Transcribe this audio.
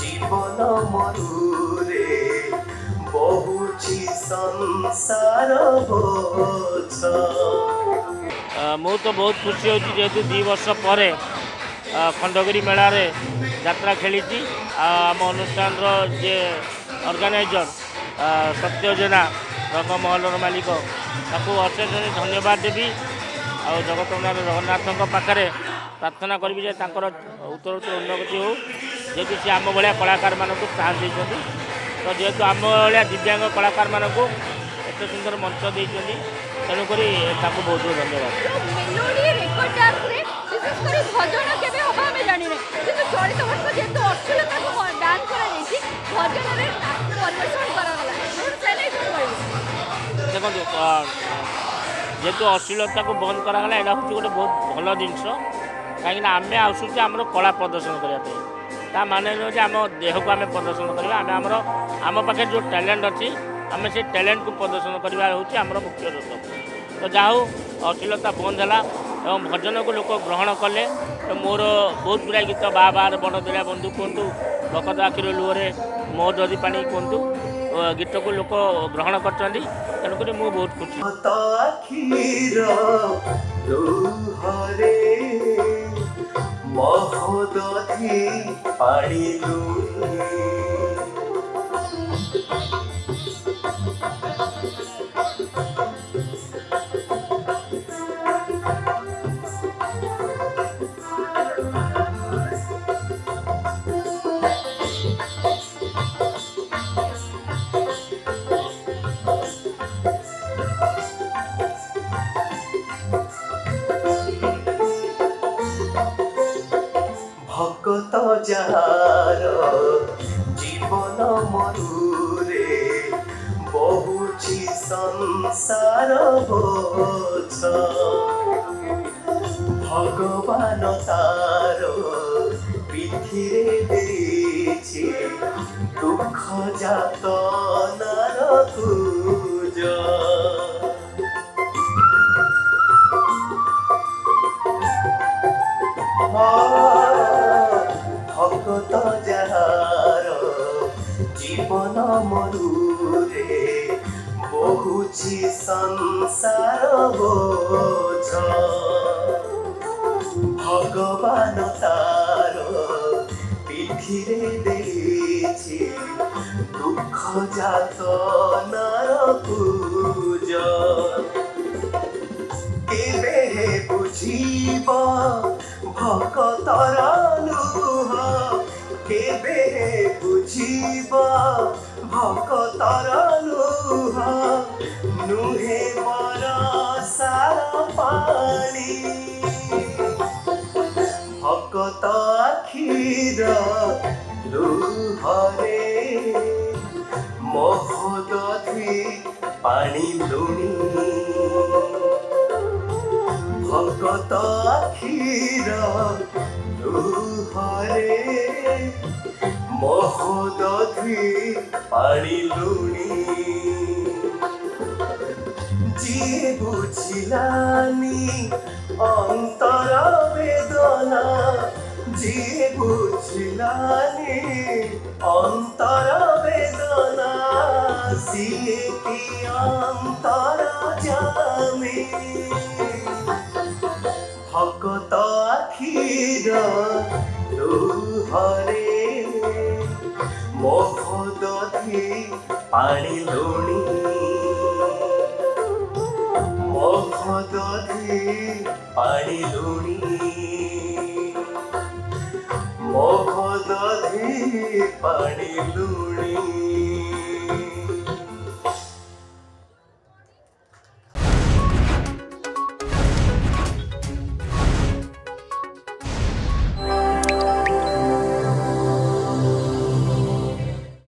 जीवन मरुरे बहुची संसार मु तो बहुत खुशी होती जेहेतु दी वर्ष पर खंडगिरी मेला रे यात्रा खेली आम अनुष्ठान जे ऑर्गेनाइजर सत्यजना रंगमहल मालिक ताकू अशेष धन्यवाद देवी आ जगतनाथ जगन्नाथ पाखे प्रार्थना करी उत्तर उत्तर उन्नति हो जेहतु सी आम भाया कलाकार मानक साहस देते तो जेहतु आम भाया दिव्यांग कलाकार मानक एत सुंदर मंच देते तेणुक बहुत बहुत धन्यवाद। देखो जेहतु अश्लीलता को बंद कराला यहाँ हूँ गोटे बहुत भल जिनस कहीं आम आसूचे आम कला प्रदर्शन करने माने नुहे आम देह को आम प्रदर्शन करवा आम पाखे जो टैलेंट अच्छी आम से टैलेंट को प्रदर्शन करवा हूँ आम मुख्य लक्ष्य तो जाऊ अश्लीलता बंद है और भजन को लोक ग्रहण कले मोर बहुत गुड़ाए गीत बा बार बड़ दुरा बंधु कहतु बकद आखिर लुहरे मो दधी पानी कहतु गीत को लोक ग्रहण कर तेणुक मुझे बहुत खुशी भक्त जार जीवन मरुरे बहुची संसार बोझ भगवान तार पृथ्वी देछि दुख जातनार पूज जीवन मरुरे बहुची संसार बोझ भगवान तार पीठी रे देछि दुख जातनार पूज केबे बुझीब भक्तरा लुह केबे बुझीब भक्तर लुह नुहे मोर सारा पानी भक्त आखिर लुहरे मोह दधी पानी लुणी भक्त आखिर लुहरे मोह दधी पानी लुणी जी बुझिलानी अंतर वेदना जी बुझिलानी अंतर वेदना सीए की अंतर जामी भक्त आखिर लुहरे मोह दधी पानी लुणी मोह दधी पानी लुणी मोह दधी पानी।